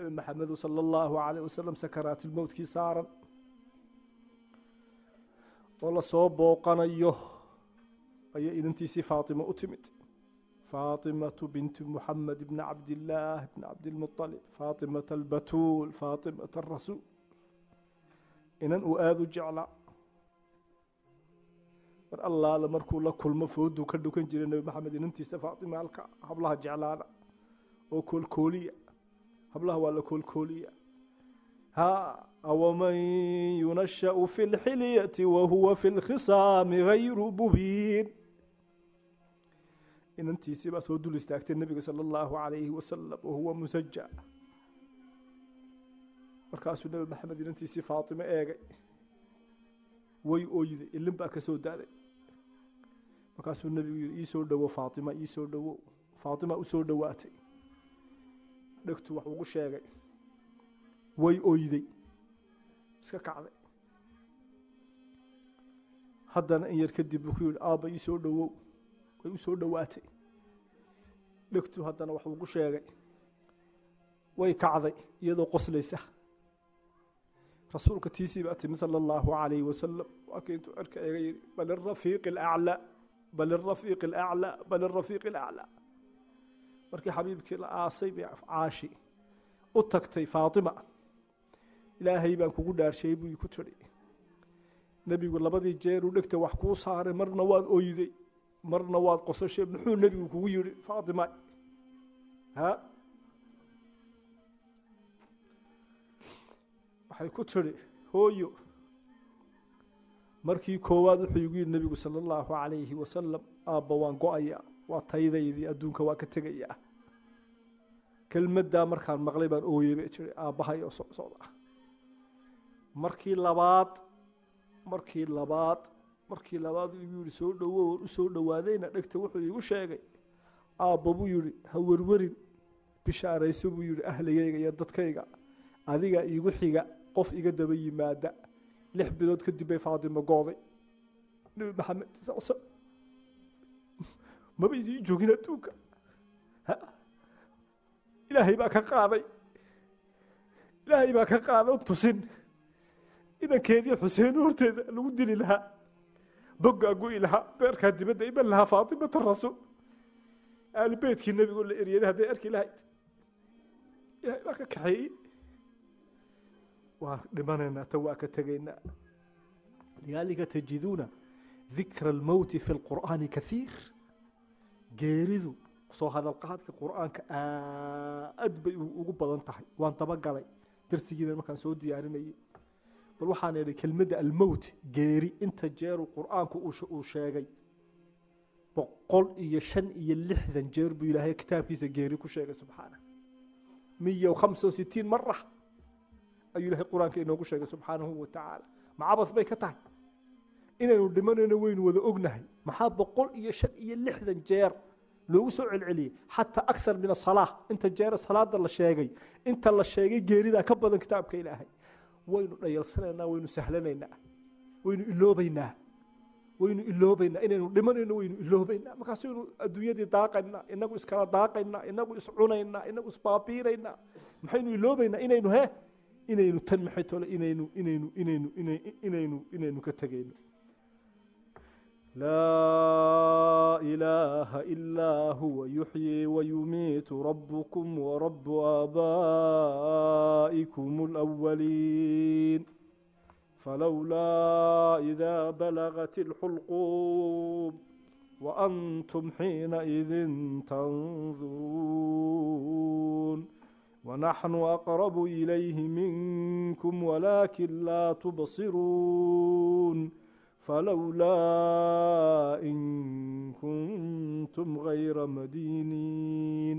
محمد صلى الله عليه وسلم سكرات الموت كي صار والله صوبو قنيه أي إنتي فاطمة أتمت فاطمة بنت محمد بن عبد الله بن عبد المطلب فاطمة البتول فاطمة الرسول إنن أؤاذ جعلا بر الله لمركو الله كل مفود وكردو كان جري النبي محمد إنتي فاطمة الك حبلها جعلانا وكل كولية حبلها ولا كل كولية ها أو من ينشأ في الحلية وهو في الخصام غير مبين إن أنت سيبا سودو لستاكت النبي صلى الله عليه وسلم وهو مسجع مركاس النبي محمد إن أنت سي فاطمة آغي وي أويدي اللي مباكا سوداني مركاس النبي يسودو فاطمة يسودو فاطمة أسودواتي دكتو وحوغو شاغي وي أويدي iska kacday haddana in yar kadib uu ku yiri aaba ii soo dhawow way u soo dhawaatay dhagtu haddana wax ugu sheegay way kacday iyadoo qoslaysa rasuulka tiisiba ati sallallahu alayhi wa sallam wakiintu arka ay yiri bal ar-rafiq al-a'la bal ar-rafiq al-a'la bal ar-rafiq al-a'la markii xabiibkii la aasay bi aashi u tagtay Faatima ilaahay baan kugu dhaarshay buu ku tiri nabigu labadii jeer u dhigtay wax ku saaray marna waad ooyday marna waad qosashay muxuu nabigu kugu yiri Faatima ha waxay ku tiri hooyo markii koowaad wuxuu ugu yiri nabigu sallallahu alayhi wa sallam aaba waan go'aya waa taydaydii adduunka waa ka tagaya kelmadda markaan maqlay baan ooyay bay tiri aabahay oo soo socda markii labaad igu yiri soo dhawow u soo dhawaadayna dhagta wuxuu igu sheegay aabba buu yiri ha warwarin bishaarayso buu yiri ahligayga iyo dadkayga adiga igu xiga qof iga daba yimaada 6 bilood kadib ay Faadimo gooday nabi Maxamed ma biisi joogina tuuka ilaahay baa ka qaaday tusin إذا كذي حسين ورتد لودي لها بقى أقول لها بيركها تبدأ يبان لها فاطمة الرسول أهل بيتك النبي يقول لإريد هذا أركي لهايت يا لك كحي ولمننا تواك تجينا لذلك تجدون ذكر الموت في القرآن كثير جارذوا صو هذا القاعد كقرآن كأدب وقبض انتحي وان طبق علي درسي جدا ما كان سودي يعني بل وحان كلمة الموت جيري انت جير القرآن وشاغي بقول إيا شن إيا اللحذن جير بيلاها كتاب كيسا جيري كشاغي سبحانه 165 مرة أي لها القرآن كأنه كشاغي سبحانه وتعالى ما عبث بي كتاي إنا ندمان أنا وين وذا أغنهي ما حاب بقول إيا شن إيا اللحذن جير لو سعل عليه حتى أكثر من الصلاة انت جير الصلاة الله شاغي انت الله شاغي جيري ذا كبضا كتاب كإلهي وينو لا يلسلنا وينو سهلنا وينو إلوبينا إننا لمننا وينو إلوبينا ما كاسيرو الدنيا دي داقنا إنكو إسكارا داقنا إنكو إسعونينا إنكو إسبابيرينا محينو إلوبينا إنينو ها إنينو تنمحيتو إنينو إنينو إنينو إنينو إنينو كتاقينو لا إله إلا هو يحيي ويميت ربكم ورب آبائكم الأولين فلولا إذا بلغت الحلقوم وأنتم حينئذ تنظرون ونحن أقرب إليه منكم ولكن لا تبصرون فلولا إن كنتم غير مدينين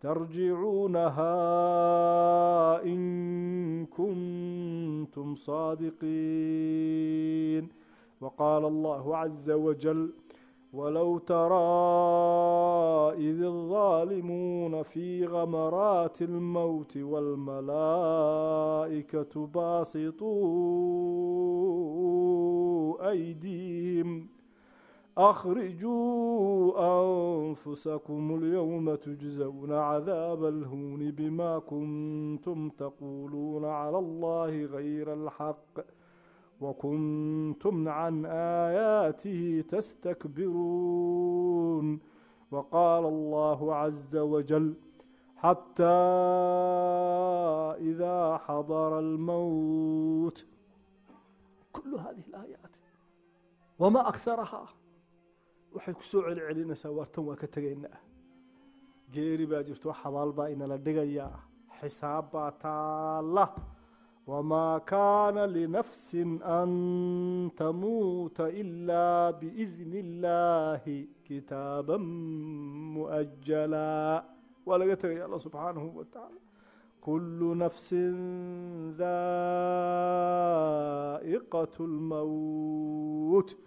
ترجعونها إن كنتم صادقين وقال الله عز وجل ولو ترى إذ الظالمون في غمرات الموت والملائكة باسطون أيديهم أخرجوا أنفسكم اليوم تجزون عذاب الهون بما كنتم تقولون على الله غير الحق وكنتم عن آياته تستكبرون. وقال الله عز وجل: حتى إذا حضر الموت. كل هذه الآيات وما أكثرها وحن كسوع العلينا سوارتم وكتغينا غيري باجرتو حبال باينا لدغيا حسابات الله وما كان لنفس أن تموت إلا بإذن الله كتابا مؤجلا ولغتغي الله سبحانه وتعالى كل نفس ذائقة الموت.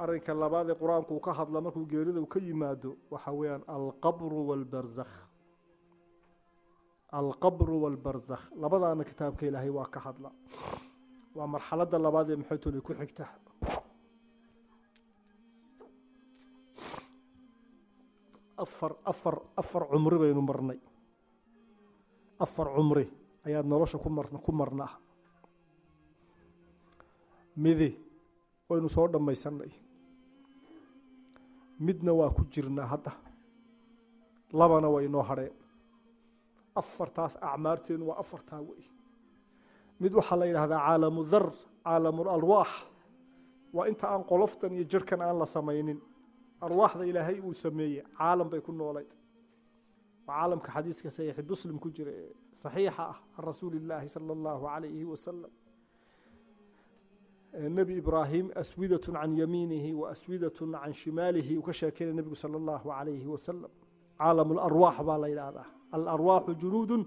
أرنك اللباد القرآن كوكاحد لمركو جيريد وكيمادو وحويان القبر والبرزخ. القبر والبرزخ لباد أنا كتاب كإلهي وكاحد لا ومرحلة اللباد محيطو لكل حكته أفر عمري بينو مرني أفر عمري أياد نروشة كمرنا مذي وينو سو دميسناي midna waa ku jirna hadda labana way noo hareen afartaas acmaarteen waa afartaa way mid waxa la yiraahdaa caalamu dhar caalamul arwaax waa inta aan qoloftan iyo jirkan aan la sameeynin arwaaxda ilaahay uu sameeyay caalam bay ku nooleed caalamka xadiiska saxiix muslim ku jira saxiixa rasuulillaahi sallallahu alayhi wa sallam النبي إبراهيم أسودة عن يمينه وأسودة عن شماله وكشاكين النبي صلى الله عليه وسلم عالم الأرواح بالإله الأرواح جنود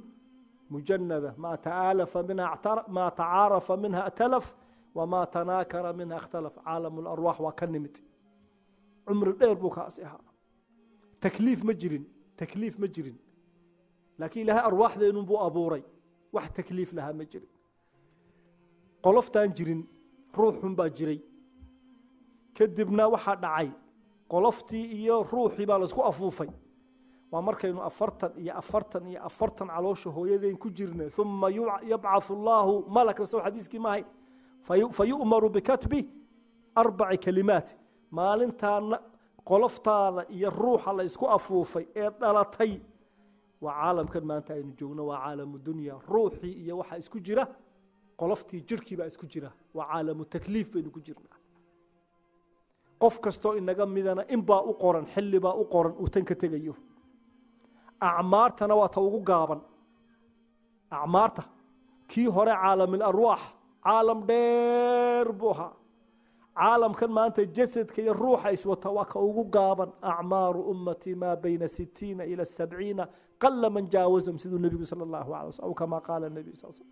مجندة ما تآلف منها اعترف ما تعارف منها ائتلف وما تناكر منها اختلف عالم الأرواح وكنمت عمر الدير بكاسها تكليف مجرين لكن لها أرواح ذي نبو أبوري واحد تكليف لها مجرين قلفتان جرين روح باجري كدبنا واحد دعاي قلفتي إياه روحي بالاسكو أفوفي ومركا إنه أفرتن على شهو يدين كجرنا ثم يبعث الله ملك رسول حديث كما هي فيؤمر بكتب 4 كلمات ما لنتا قلفتا إياه الروح على اسكو أفوفي إيرالتي وعالم كان ما انتا ينجونا وعالم الدنيا روحي إياه واحد اسكو جرة قلفتي جركي بقى اسكو جرة وعالم التكليف بينو كجرنا قف كستو إننا ميدانا إن با أقرن حل با أقرن وتنك تغيو أعمارتنا واتوغو قابا أعمارتا كي هوري عالم الأرواح عالم دير بوها عالم كان ما أنت جسد كي الروح يسوى تواكوغو قابا أعمار أمتي ما بين 60 إلى 70 قل من جاوزهم سيد النبي صلى الله عليه وسلم أو كما قال النبي صلى الله عليه وسلم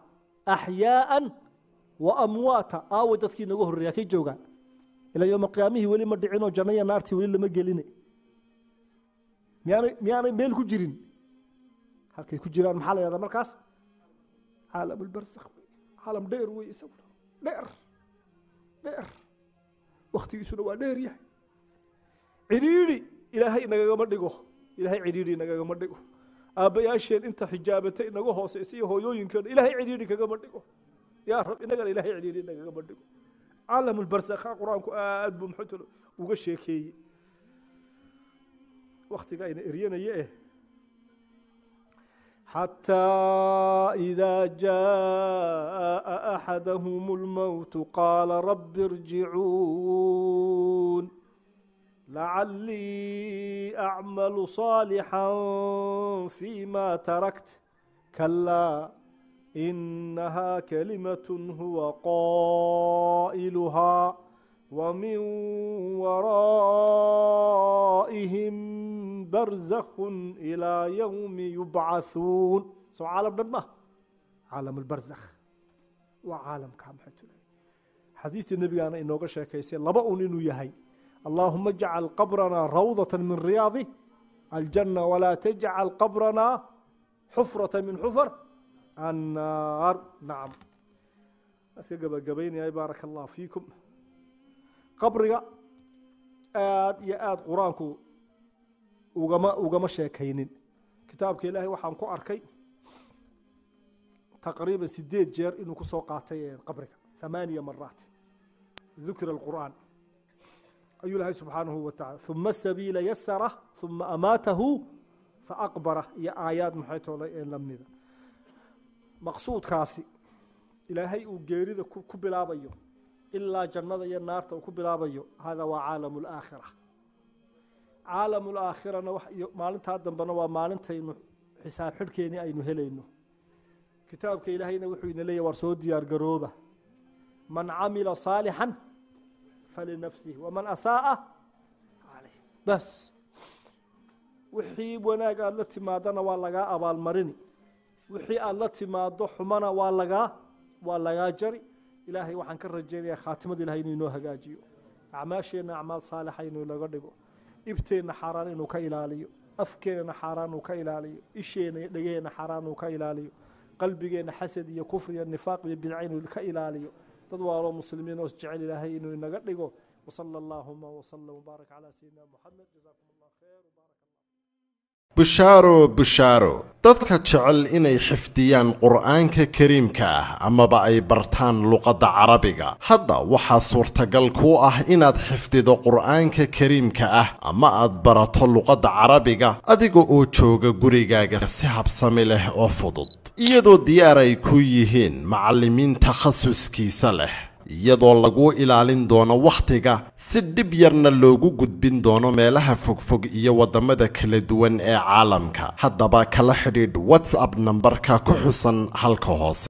أحياء وأمواتا أودت كي نجوه الرياكي جوجا إلى يوم القيامة ولي مدعينه جناية نارتي ولي لما جليني يعني ميل كجرين هالكي كجيران محل هذا مركز عالم البرزخ عالم دير ويسوله دير وقت يسوله دير يعني عريري إلى هاي نجا مدقه إلى هاي عريري نجا مدقه أبياشين أنت حجابتي نجوا حساسية هو يو يمكن إلهي عديدي كجبرتكو يا رب إنك إلهي عديدي كجبرتكو عالم البرزخ قرآنك أدب محترم وقشيكي وقتك أين إرينا إياه حتى إذا جاء أحدهم الموت قال رب ارجعون لعلي أعمل صالحا فيما تركت كلا إنها كلمة هو قائلها ومن ورائهم برزخ إلى يوم يبعثون. سو عالم دمه عالم البرزخ وعالم كام حتنا حديث النبي أنا إنه قشة كيسير لبأون إنه يهي اللهم اجعل قبرنا روضة من رياضه الجنة ولا تجعل قبرنا حفرة من حفر النار. نعم أسيقب قبيني يا بارك الله فيكم. قبرك آد يا آد قرانكو وقما شاكينين كتابك إلهي وحامكو أركي تقريبا 8 جير إنو كسوقاتي قبرك 8 مرات ذكر القرآن أي الله سبحانه وتعالى. ثم السبيل يسره ثم أماته فأقبره يا آيات محيط لم نذا مقصود كاسي إلهي وجيريد كبلابيو إلا جنة يا نار كبلابيو. هذا وعالم الآخرة. عالم الآخرة مالنت هذا بنا مالنت إنه حساب حركيني أي نهلينه كتابك إلهي نوحي إن لي ورسود يا جروبة من عمل صالحا فلنفسه ومن أساء عليه بس وحي وناقا التي مادنا واللقاء أبا المرني وحي التي مادو حمنا واللقاء جري. إلهي وحنكر الجري خاتمة إلهي نينوها قاجيو أعماشينا أعمال صالحين ولقربو إبتين حرانين وكيلاليو أفكين حران وكيلاليو إشين لقين حران وكيلاليو قلبين حسدي كفري النفاق بدعين وكيلاليو تدوار المسلمين واسجعل إلهي إنه نقرقه. وصلى اللهم وصلى وبارك على سيدنا محمد. جزاكم الله خير وبارك الله. بشارو بشارو dadka jecel inay xifdiyaan quraanka kariimka ah ama ba ay bartaan luqada carabiga, hadda waxa suurtagal ku ah inaad xifdido quraanka kariimka ah ama aad barato luqada carabiga adigoo oo jooga gurigaaga si habsami leh oo fudud, iyadoo diyaar ay ku yihiin macallimiin takhasuskiisa leh, iyadoo lagu ilaalin doono waqtiga si dib yarna loogu gudbin doono meelaha fogfog iyo wadamada kala duwan ee caalamka. Haddaba kala xidhiidh WhatsApp nambarka ku xusan halka hoose.